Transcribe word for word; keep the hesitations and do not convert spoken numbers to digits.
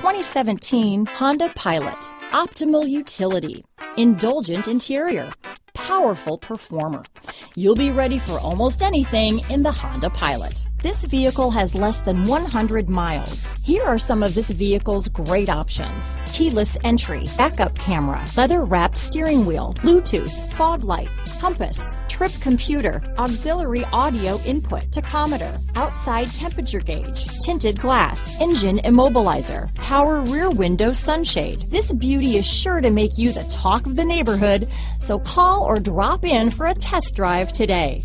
twenty seventeen Honda Pilot. Optimal utility, indulgent interior, powerful performer. You'll be ready for almost anything in the Honda Pilot. This vehicle has less than one hundred miles. Here are some of this vehicle's great options: keyless entry, backup camera, leather-wrapped steering wheel, Bluetooth, fog lights, compass, trip computer, auxiliary audio input, tachometer, outside temperature gauge, tinted glass, engine immobilizer, power rear window sunshade. This beauty is sure to make you the talk of the neighborhood, so call or drop in for a test drive today.